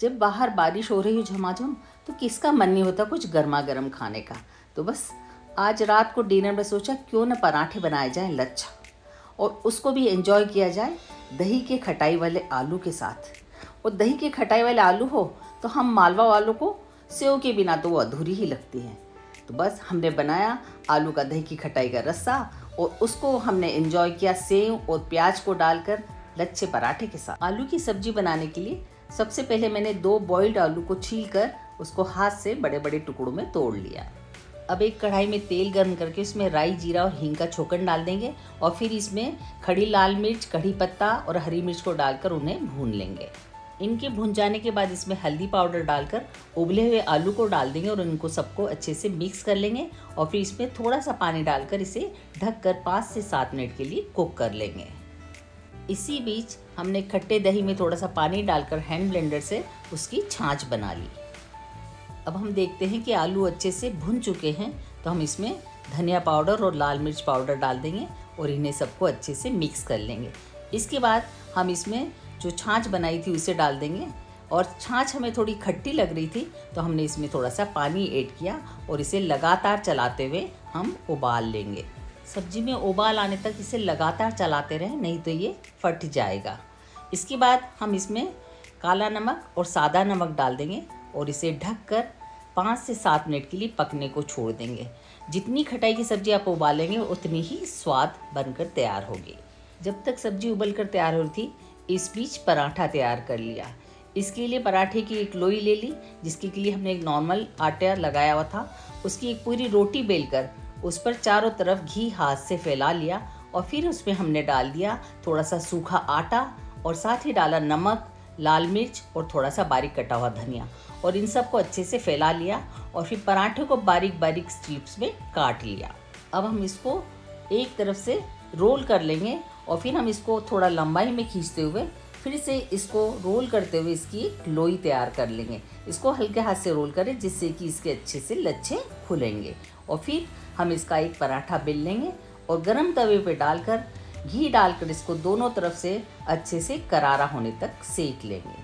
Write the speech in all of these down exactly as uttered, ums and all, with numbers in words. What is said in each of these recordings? जब बाहर बारिश हो रही हो झमाझम तो किसका मन नहीं होता कुछ गर्मा गर्म खाने का। तो बस आज रात को डिनर में सोचा क्यों ना पराठे बनाए जाएं लच्छा, और उसको भी एंजॉय किया जाए दही के खटाई वाले आलू के साथ। और दही के खटाई वाले आलू हो तो हम मालवा वालों को सेव के बिना तो वो अधूरी ही लगती हैं। तो बस हमने बनाया आलू का दही की खटाई का रस्सा, और उसको हमने एंजॉय किया सेव और प्याज को डालकर लच्छे पराठे के साथ। आलू की सब्जी बनाने के लिए सबसे पहले मैंने दो बॉइल्ड आलू को छीलकर उसको हाथ से बड़े बड़े टुकड़ों में तोड़ लिया। अब एक कढ़ाई में तेल गर्म करके उसमें राई, जीरा और हींग का छोकन डाल देंगे, और फिर इसमें खड़ी लाल मिर्च, कढ़ी पत्ता और हरी मिर्च को डालकर उन्हें भून लेंगे। इनके भून जाने के बाद इसमें हल्दी पाउडर डालकर उबले हुए आलू को डाल देंगे और इनको सबको अच्छे से मिक्स कर लेंगे, और फिर इसमें थोड़ा सा पानी डालकर इसे ढककर पाँच से सात मिनट के लिए कुक कर लेंगे। इसी बीच हमने खट्टे दही में थोड़ा सा पानी डालकर हैंड ब्लेंडर से उसकी छाछ बना ली। अब हम देखते हैं कि आलू अच्छे से भुन चुके हैं, तो हम इसमें धनिया पाउडर और लाल मिर्च पाउडर डाल देंगे और इन्हें सबको अच्छे से मिक्स कर लेंगे। इसके बाद हम इसमें जो छाछ बनाई थी उसे डाल देंगे, और छाछ हमें थोड़ी खट्टी लग रही थी तो हमने इसमें थोड़ा सा पानी ऐड किया और इसे लगातार चलाते हुए हम उबाल लेंगे। सब्जी में उबाल आने तक इसे लगातार चलाते रहें, नहीं तो ये फट जाएगा। इसके बाद हम इसमें काला नमक और सादा नमक डाल देंगे और इसे ढककर पाँच से सात मिनट के लिए पकने को छोड़ देंगे। जितनी खटाई की सब्ज़ी आप उबालेंगे उतनी ही स्वाद बनकर तैयार होगी। जब तक सब्जी उबलकर तैयार हो रही थी, इस बीच पराठा तैयार कर लिया। इसके लिए पराठे की एक लोई ले ली, जिसके लिए हमने एक नॉर्मल आटा लगाया हुआ था, उसकी एक पूरी रोटी बेलकर उस पर चारों तरफ घी हाथ से फैला लिया, और फिर उसमें हमने डाल दिया थोड़ा सा सूखा आटा और साथ ही डाला नमक, लाल मिर्च और थोड़ा सा बारीक कटा हुआ धनिया, और इन सब को अच्छे से फैला लिया और फिर पराठे को बारीक बारीक स्ट्रिप्स में काट लिया। अब हम इसको एक तरफ से रोल कर लेंगे और फिर हम इसको थोड़ा लंबाई में खींचते हुए फिर से इसको रोल करते हुए इसकी एक लोई तैयार कर लेंगे। इसको हल्के हाथ से रोल करें जिससे कि इसके अच्छे से लच्छे खुलेंगे, और फिर हम इसका एक पराठा बेल लेंगे और गरम तवे पर डालकर घी डालकर इसको दोनों तरफ से अच्छे से करारा होने तक सेक लेंगे।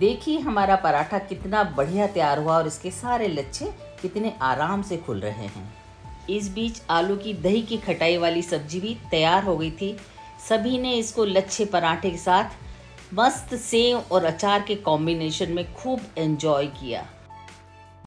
देखिए हमारा पराठा कितना बढ़िया तैयार हुआ और इसके सारे लच्छे कितने आराम से खुल रहे हैं। इस बीच आलू की दही की खटाई वाली सब्जी भी तैयार हो गई थी। सभी ने इसको लच्छे पराठे के साथ मस्त सेव और अचार के कॉम्बिनेशन में खूब एंजॉय किया।